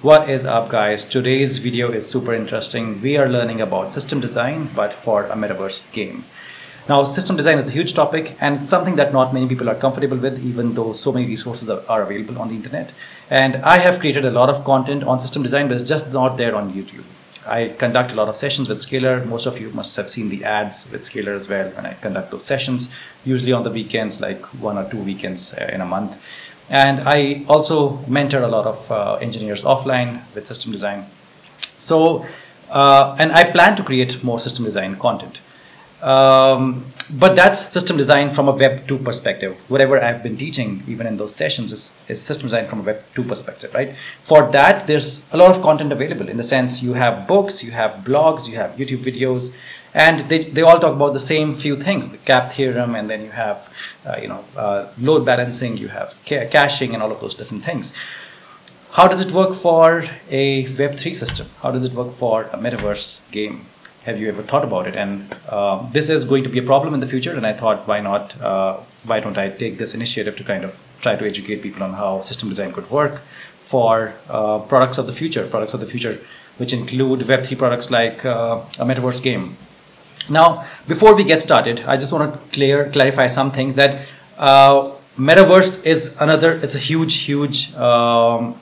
What is up, guys? Today's video is super interesting. We are learning about system design, but for a metaverse game. Now, system design is a huge topic, and it's something that not many people are comfortable with, even though so many resources are available on the internet. And I have created a lot of content on system design, but it's just not there on YouTube. I conduct a lot of sessions with Scaler. Most of you must have seen the ads with Scaler as well when I conduct those sessions, usually on the weekends, like one or two weekends in a month. And I also mentor a lot of engineers offline with system design. So, and I plan to create more system design content. But that's system design from a Web2 perspective. Whatever I've been teaching, even in those sessions, is system design from a Web2 perspective, right? For that, there's a lot of content available in the sense you have books, you have blogs, you have YouTube videos, and they all talk about the same few things, the CAP theorem, and then you have load balancing, you have caching, and all of those different things. How does it work for a Web3 system? How does it work for a metaverse game? Have you ever thought about it? And this is going to be a problem in the future, and I thought, why not? Why don't I take this initiative to kind of try to educate people on how system design could work for products of the future, which include Web3 products like a metaverse game. Now, before we get started, I just want to clarify some things that metaverse is another, it's a huge, it's a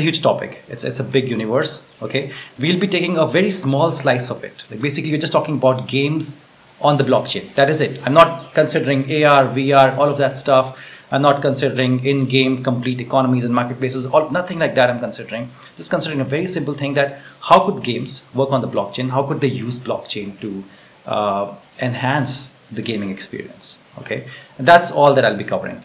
huge topic. It's a big universe, okay? We'll be taking a very small slice of it. Like basically, we're just talking about games on the blockchain. That is it. I'm not considering AR, VR, all of that stuff. I'm not considering in-game complete economies and marketplaces, nothing like that I'm considering. Just considering a very simple thing that how could games work on the blockchain? How could they use blockchain to enhance the gaming experience, okay? And that's all that I'll be covering.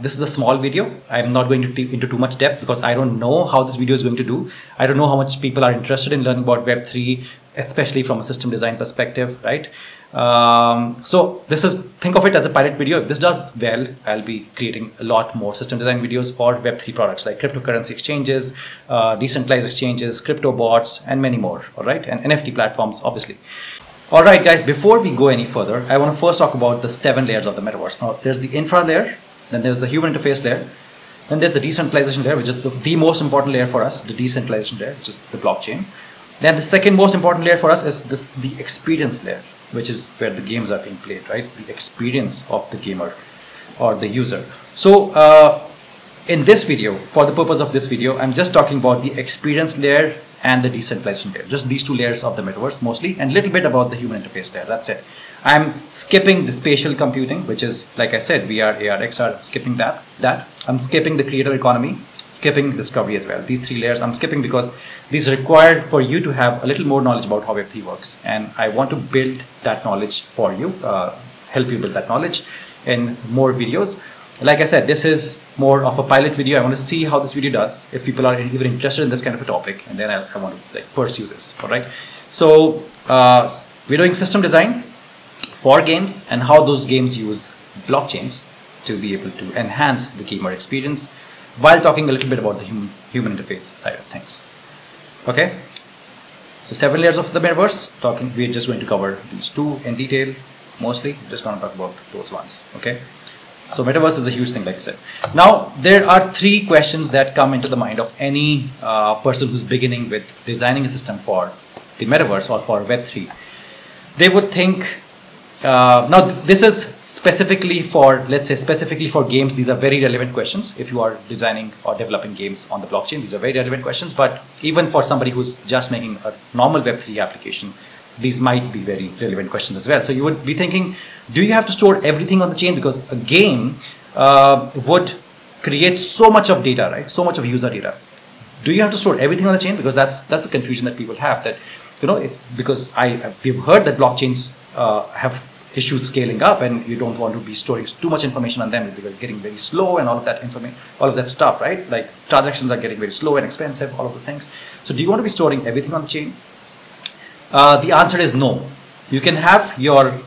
This is a small video. I'm not going to dig into too much depth because I don't know how this video is going to do. I don't know how much people are interested in learning about Web3, especially from a system design perspective, right? So this is, think of it as a pilot video. If this does well, I'll be creating a lot more system design videos for Web3 products like cryptocurrency exchanges, decentralized exchanges, crypto bots, and many more, all right? And NFT platforms, obviously. All right, guys, before we go any further, I want to first talk about the 7 layers of the metaverse. Now, there's the infra layer. Then there's the human interface layer. Then there's the decentralization layer, which is the most important layer for us, the decentralization layer, which is the blockchain. Then the second most important layer for us is the experience layer, which is where the games are being played, right? The experience of the gamer or the user. So in this video, for the purpose of this video, I'm just talking about the experience layer and the decentralization layer, just these two layers of the metaverse mostly, and a little bit about the human interface layer, that's it. I'm skipping the spatial computing, which is, like I said, VR, AR, XR, skipping that. I'm skipping the creator economy, skipping discovery as well. These 3 layers I'm skipping because these are required for you to have a little more knowledge about how Web3 works. And I want to build that knowledge for you, help you build that knowledge in more videos. Like I said, this is more of a pilot video. I want to see how this video does, if people are even interested in this kind of a topic, and then I want to pursue this, all right? So we're doing system design for games and how those games use blockchains to be able to enhance the gamer experience while talking a little bit about the human interface side of things, okay? So 7 layers of the metaverse, we're just going to cover these 2 in detail, mostly. I'm just going to talk about those ones, okay? So metaverse is a huge thing, like I said. Now, there are 3 questions that come into the mind of any person who's beginning with designing a system for the metaverse or for Web3. They would think, now this is specifically for, let's say specifically for games, these are very relevant questions. If you are designing or developing games on the blockchain, these are very relevant questions. But even for somebody who's just making a normal Web3 application, these might be very relevant questions as well. So you would be thinking, do you have to store everything on the chain? Because a game would create so much of data, right? So much of user data. Do you have to store everything on the chain? Because that's the confusion that people have, that, you know, if, because we've heard that blockchains have issues scaling up, and you don't want to be storing too much information on them because they're getting very slow and all of that information, all of that stuff, right? Like transactions are getting very slow and expensive, all of those things. So do you want to be storing everything on the chain? The answer is no. You can have your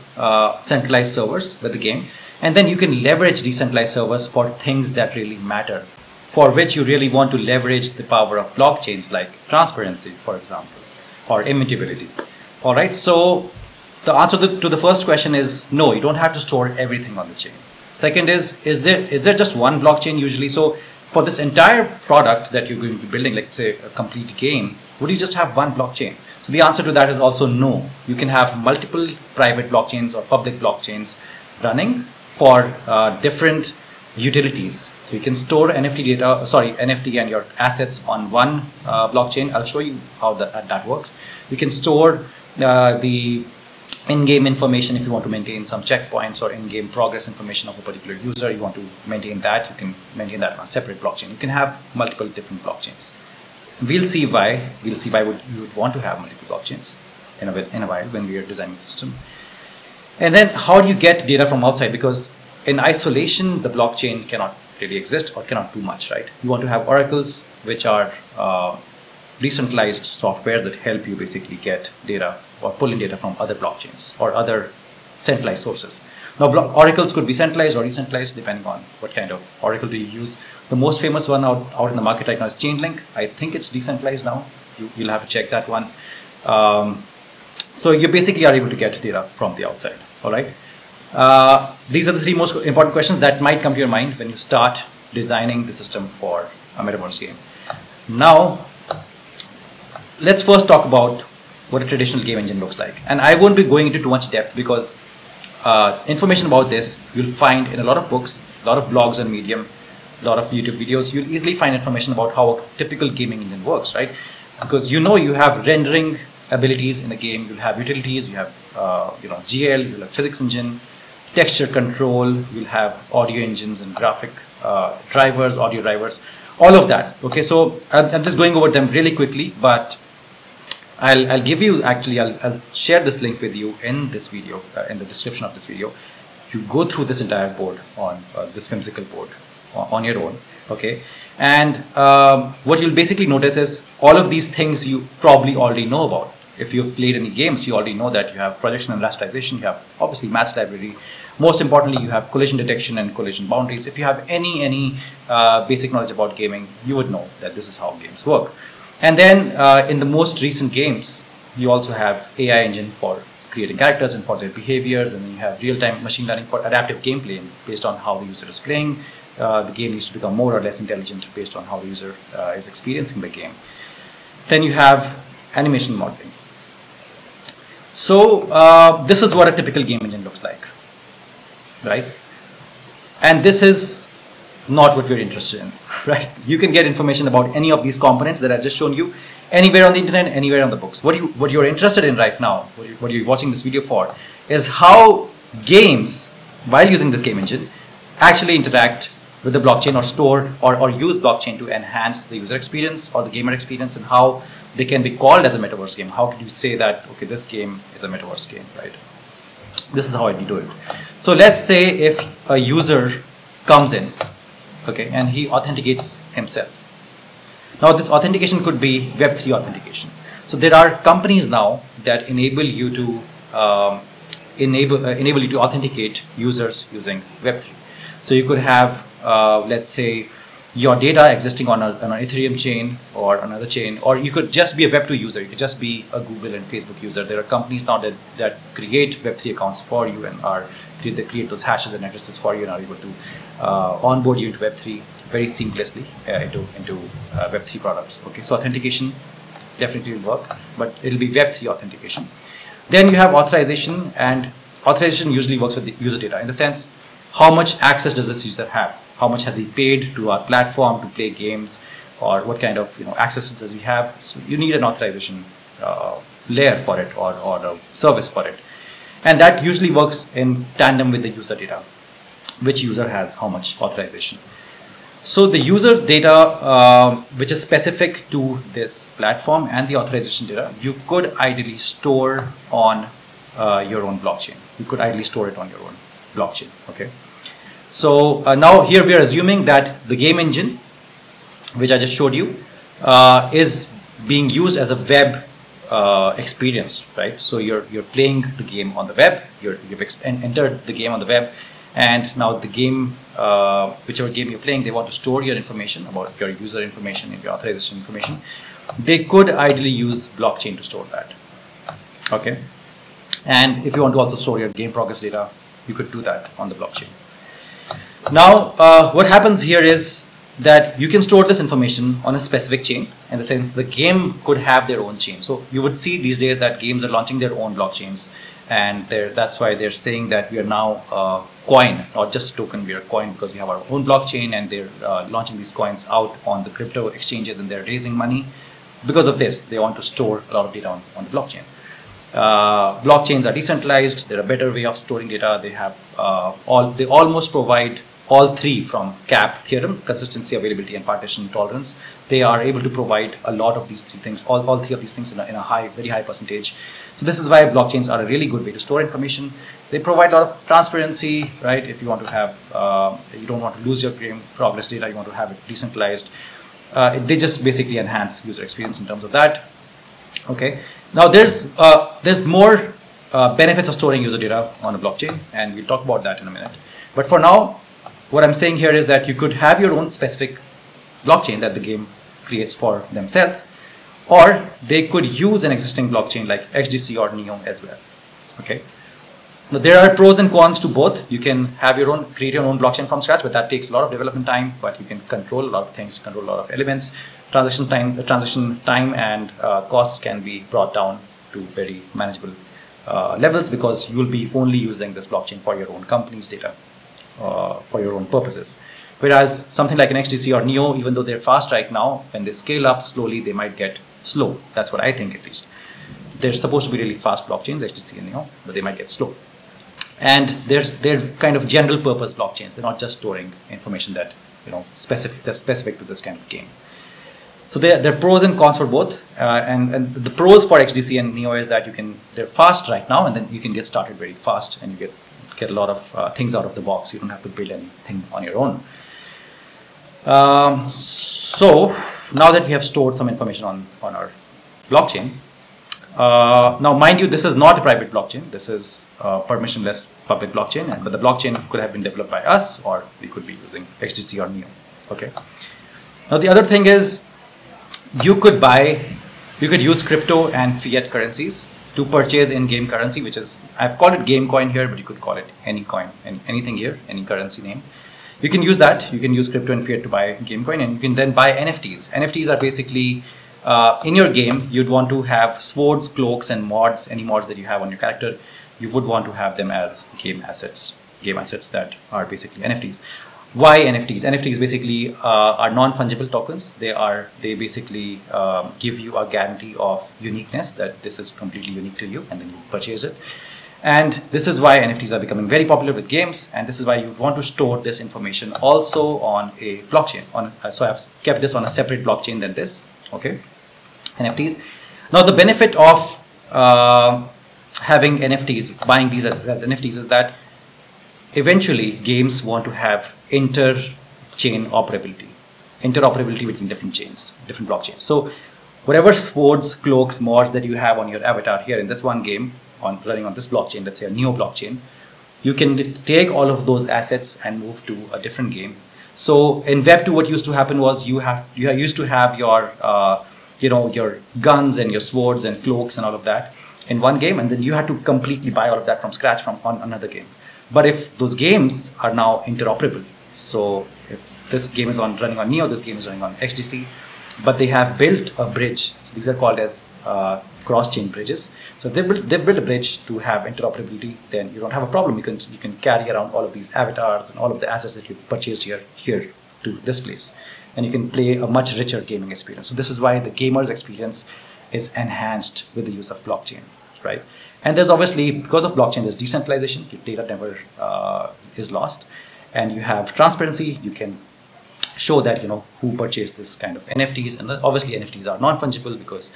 centralized servers with the game, and then you can leverage decentralized servers for things that really matter, for which you really want to leverage the power of blockchains, like transparency, for example, or immutability. All right, so the answer to the first question is no, you don't have to store everything on the chain. Second is there just one blockchain usually? So for this entire product that you're going to be building, like say a complete game, would you just have one blockchain? So the answer to that is also no. You can have multiple private blockchains or public blockchains running for different utilities. So you can store NFT and your assets on one blockchain. I'll show you how that works. You can store the in-game information if you want to maintain some checkpoints or in-game progress information of a particular user. You want to maintain that, you can maintain that on a separate blockchain. You can have multiple different blockchains. We'll see why. We'll see why you would want to have multiple blockchains in a while when we are designing the system. And then how do you get data from outside? Because in isolation, the blockchain cannot really exist or cannot do much, right? You want to have oracles, which are decentralized software that help you basically get data or pull in data from other blockchains or other centralized sources. Now, oracles could be centralized or decentralized depending on what kind of oracle do you use. The most famous one out in the market right now is Chainlink. I think it's decentralized now. You'll have to check that one. So you basically are able to get data from the outside, all right? These are the three most important questions that might come to your mind when you start designing the system for a Metaverse game. Now, let's first talk about what a traditional game engine looks like. And I won't be going into too much depth because information about this you'll find in a lot of books, a lot of blogs on Medium, a lot of YouTube videos. You'll easily find information about how a typical gaming engine works, right? Because you have rendering abilities in a game, you'll have utilities, you have GL, you'll have physics engine, texture control, you'll have audio engines and graphic drivers, audio drivers, all of that. Okay, so I'm just going over them really quickly, but I'll give you, actually, I'll share this link with you in this video, in the description of this video. You go through this entire board on this whimsical board on your own, okay? And what you'll basically notice is all of these things you probably already know about. If you've played any games, you already know that you have projection and rasterization, you have obviously match library. Most importantly, you have collision detection and collision boundaries. If you have any basic knowledge about gaming, you would know that this is how games work. And then in the most recent games, you also have AI engine for creating characters and for their behaviors. And then you have real-time machine learning for adaptive gameplay based on how the user is playing. The game needs to become more or less intelligent based on how the user is experiencing the game. Then you have animation modeling. So this is what a typical game engine looks like, right? And this is not what we're interested in, right? You can get information about any of these components that I've just shown you anywhere on the internet, anywhere on the books. What you're interested in right now, what you're watching this video for, is how games, while using this game engine, actually interact with the blockchain or store or use blockchain to enhance the user experience or the gamer experience, and how they can be called as a Metaverse game. How could you say that, okay, this game is a Metaverse game, right? This is how I do it. So let's say if a user comes in, okay, and he authenticates himself. Now this authentication could be Web3 authentication. So there are companies now that enable you to enable you to authenticate users using Web3. So you could have, let's say, your data existing on an Ethereum chain or another chain, or you could just be a Web2 user. You could just be a Google and Facebook user. There are companies now that create Web3 accounts for you and create those hashes and addresses for you and are able to onboard you into Web3 very seamlessly into Web3 products. Okay, so authentication definitely will work, but it'll be Web3 authentication. Then you have authorization, and authorization usually works with the user data in the sense, how much access does this user have? How much has he paid to our platform to play games, or what kind of access does he have? So you need an authorization layer for it, or a service for it, and that usually works in tandem with the user data. Which user has how much authorization? So the user data, which is specific to this platform, and the authorization data, you could ideally store on your own blockchain. You could ideally store it on your own blockchain. Okay, so now here we are assuming that the game engine, which I just showed you, is being used as a web experience, right? So you're playing the game on the web, you've entered the game on the web, and now the game, whichever game you're playing, they want to store your information about your user information and your authorization information. They could ideally use blockchain to store that. Okay, and if you want to also store your game progress data, you could do that on the blockchain. Now, what happens here is that you can store this information on a specific chain. In the sense, the game could have their own chain. So you would see these days that games are launching their own blockchains, and that's why they're saying that we are now coin, not just token, we are coin, because we have our own blockchain, and they're launching these coins out on the crypto exchanges, and they're raising money because of this. They want to store a lot of data on the blockchain. Blockchains are decentralized. They're a better way of storing data. They have they almost provide all three from CAP theorem: consistency, availability, and partition tolerance. They are able to provide a lot of these three things, all three of these things in a very high percentage. So this is why blockchains are a really good way to store information. They provide a lot of transparency, right? If you want to have, you don't want to lose your game progress data, you want to have it decentralized. They just basically enhance user experience in terms of that. Okay. Now there's more benefits of storing user data on a blockchain, and we'll talk about that in a minute. But for now, what I'm saying here is that you could have your own specific blockchain that the game creates for themselves, or they could use an existing blockchain like XDC or Neo as well. Okay. Now, there are pros and cons to both. You can have your own, create your own blockchain from scratch, but that takes a lot of development time, but you can control a lot of things, control a lot of elements. Transition time and costs can be brought down to very manageable levels, because you will be only using this blockchain for your own company's data. For your own purposes. Whereas something like an XDC or Neo, even though they're fast right now, when they scale up slowly, they might get slow. That's what I think, at least. They're supposed to be really fast blockchains, XDC and Neo, but they might get slow. And they're kind of general purpose blockchains. They're not just storing information that, you know, that's specific to this kind of game. So there are pros and cons for both. And the pros for XDC and Neo is that they're fast right now, and then you can get started very fast, and you get a lot of things out of the box. You don't have to build anything on your own. So now that we have stored some information on our blockchain, now mind you, this is not a private blockchain. This is permissionless public blockchain, but the blockchain could have been developed by us, or we could be using XDC or Neo. Okay. Now the other thing is, you could use crypto and fiat currencies to purchase in-game currency, which is, I've called it game coin here, but you could call it any coin, anything here, any currency name. You can use that. You can use crypto and fiat to buy game coin, and you can then buy NFTs. NFTs are basically, in your game, you'd want to have swords, cloaks, and mods, any mods that you have on your character. You would want to have them as game assets that are basically NFTs. Why NFTs? NFTs basically are non-fungible tokens. They basically give you a guarantee of uniqueness, that this is completely unique to you, and then you purchase it. And this is why NFTs are becoming very popular with games, and this is why you want to store this information also on a blockchain. So I've kept this on a separate blockchain than this. Okay, NFTs. Now the benefit of having NFTs, buying these as NFTs, is that eventually games want to have inter-chain operability, interoperability between different chains, different blockchains. So whatever swords, cloaks, mods that you have on your avatar here in this one game, running on this blockchain, let's say a Neo blockchain, you can take all of those assets and move to a different game. So in Web2, what used to happen was you used to have your your guns and your swords and cloaks and all of that in one game, and then you had to completely buy all of that from scratch on another game. But if those games are now interoperable, so if this game is running on Neo, this game is running on XDC, but they have built a bridge. So these are called as cross-chain bridges. So if they've built a bridge to have interoperability, then you don't have a problem. You can carry around all of these avatars and all of the assets that you purchased here to this place, and you can play a much richer gaming experience. So this is why the gamer's experience is enhanced with the use of blockchain, right? And there's obviously, because of blockchain, there's decentralization. Your data never is lost, and you have transparency. You can show that, you know, who purchased this kind of NFTs, and obviously NFTs are non-fungible because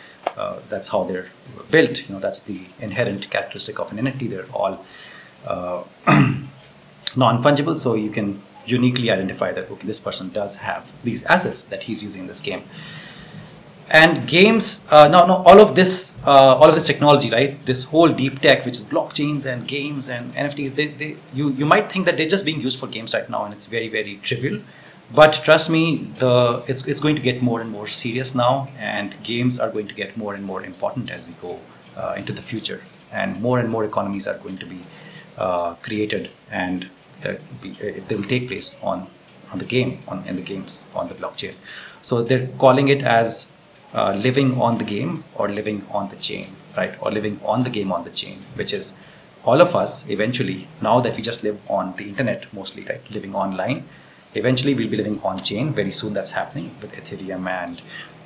that's how they're built. You know, that's the inherent characteristic of an NFT. They're all non-fungible, so you can uniquely identify that, okay, this person does have these assets that he's using in this game. And games, all of this technology, right? This whole deep tech, which is blockchains and games and NFTs, you might think that they're just being used for games right now, and it's very, very trivial. But trust me, it's going to get more and more serious now, and games are going to get more and more important as we go into the future, and more economies are going to be created, and they will take place on on the blockchain. So they're calling it as living on the game or living on the chain, right? Or living on the game on the chain, which is all of us eventually, now that we just live on the internet mostly, right? Living online. Eventually, we'll be living on chain. Very soon that's happening with Ethereum and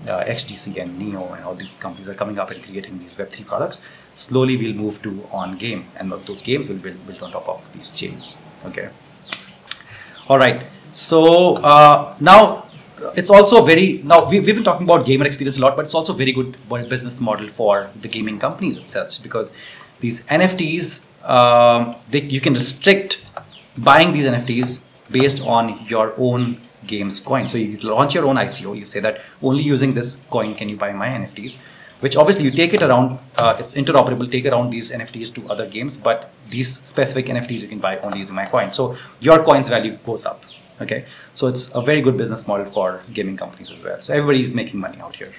XDC and Neo and all these companies are coming up and creating these Web3 products. Slowly, we'll move to on game, and those games will be built on top of these chains. Okay. All right. So now it's also very, we've been talking about gamer experience a lot, but it's also very good business model for the gaming companies and such, because these NFTs, you can restrict buying these NFTs based on your own game's coin. So you launch your own ICO, you say that only using this coin can you buy my NFTs, which obviously you take it around, it's interoperable, take around these NFTs to other games, but these specific NFTs you can buy only using my coin. So your coin's value goes up, okay? So it's a very good business model for gaming companies as well. So everybody's making money out here.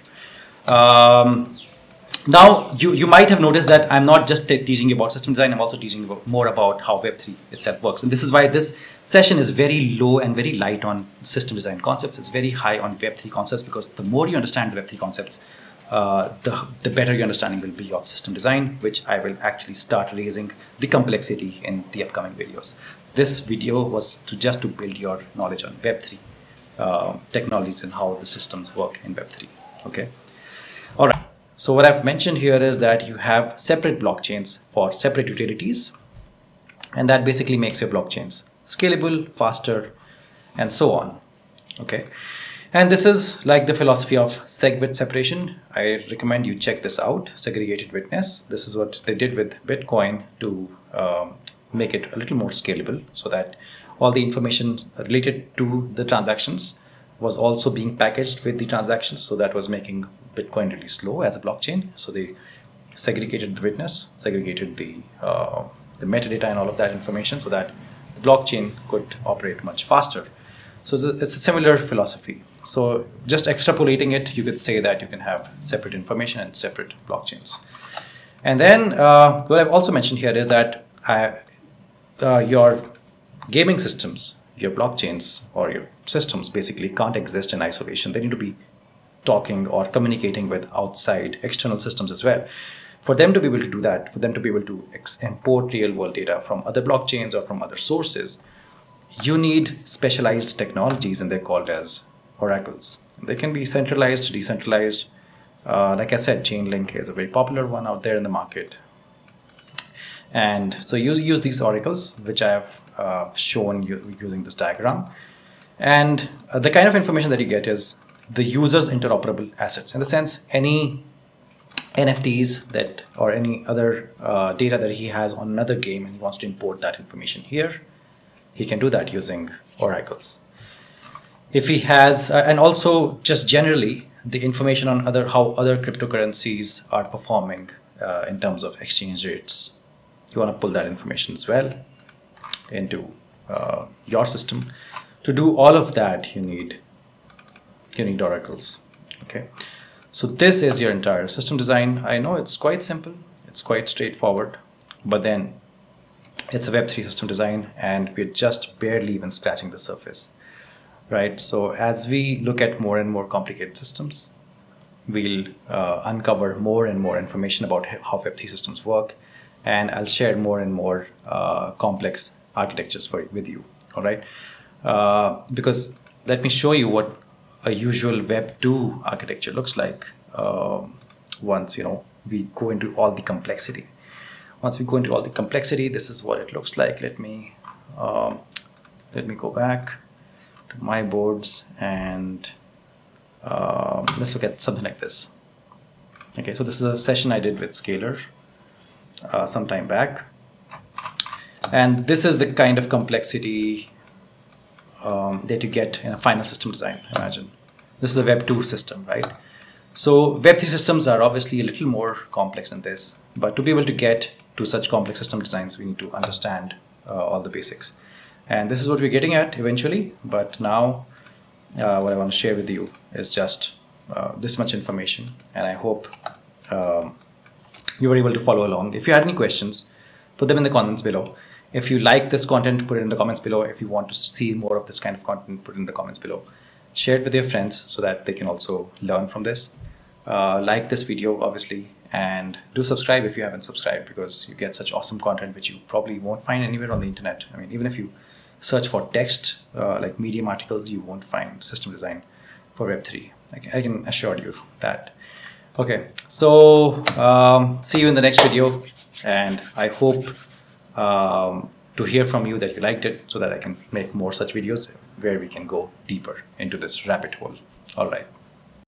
Now, you might have noticed that I'm not just teaching you about system design, I'm also teaching you more about how Web3 itself works. And this is why this session is very low and very light on system design concepts. It's very high on Web3 concepts, because the more you understand the Web3 concepts, the better your understanding will be of system design, which I will actually start raising the complexity in the upcoming videos. This video was just to build your knowledge on Web3 technologies and how the systems work in Web3. Okay. All right. So what I've mentioned here is that you have separate blockchains for separate utilities, and that basically makes your blockchains scalable, faster, and so on. Okay. And this is like the philosophy of Segwit separation. I recommend you check this out, segregated witness. This is what they did with Bitcoin to make it a little more scalable, so that all the information related to the transactions was also being packaged with the transactions. So that was making Bitcoin really slow as a blockchain. So they segregated the witness, segregated the metadata and all of that information, so that the blockchain could operate much faster. So it's a similar philosophy. So just extrapolating it, you could say that you can have separate information and separate blockchains. And then what I've also mentioned here is that your gaming systems, your blockchains or your systems basically can't exist in isolation. They need to be talking or communicating with outside external systems as well. For them to be able to do that, for them to be able to import real world data from other blockchains or from other sources, you need specialized technologies, and they're called as oracles. They can be centralized, decentralized. Like I said, Chainlink is a very popular one out there in the market. And so you use these oracles, which I have shown you using this diagram. And the kind of information that you get is the user's interoperable assets. In the sense, any NFTs that or any other data that he has on another game and he wants to import that information here, he can do that using oracles. If he has, and also just generally, the information on how other cryptocurrencies are performing in terms of exchange rates. You want to pull that information as well into your system. To do all of that, you need oracles. Okay, so this is your entire system design. I know it's quite simple, it's quite straightforward, but then it's a Web3 system design, and we're just barely even scratching the surface, right? So as we look at more and more complicated systems, we'll uncover more and more information about how Web3 systems work. And I'll share more and more complex architectures with you, all right? Because let me show you what a usual Web2 architecture looks like once, we go into all the complexity. Once we go into all the complexity, this is what it looks like. Let me go back to my boards and let's look at something like this. Okay, so this is a session I did with Scaler some time back, and this is the kind of complexity that you get in a final system design. Imagine this is a Web2 system, right? So Web3 systems are obviously a little more complex than this, but to be able to get to such complex system designs, we need to understand all the basics, and this is what we're getting at eventually. But now what I want to share with you is just this much information, and I hope you were able to follow along. If you had any questions, put them in the comments below, If you like this content, put it in the comments below. If you want to see more of this kind of content, put it in the comments below. Share it with your friends so that they can also learn from this. Like this video, obviously, and do subscribe if you haven't subscribed, because you get such awesome content which you probably won't find anywhere on the internet. I mean, even if you search for text, like Medium articles, you won't find system design for Web3. I can assure you that. Okay, so see you in the next video, and I hope to hear from you that you liked it, so that I can make more such videos where we can go deeper into this rabbit hole. All right.